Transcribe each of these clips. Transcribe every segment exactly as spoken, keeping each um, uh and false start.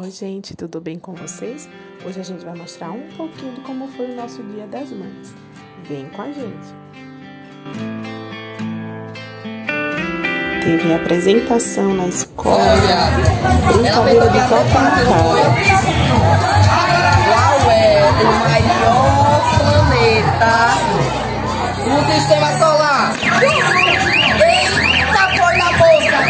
Oi gente, tudo bem com vocês? Hoje a gente vai mostrar um pouquinho de como foi o nosso Dia das Mães. Vem com a gente! Teve apresentação na escola, brincadeira de copo na cara. Uau, é o maior planeta do sistema solar! Eita, foi na bolsa!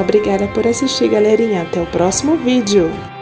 Obrigada por assistir, galerinha. Até o próximo vídeo.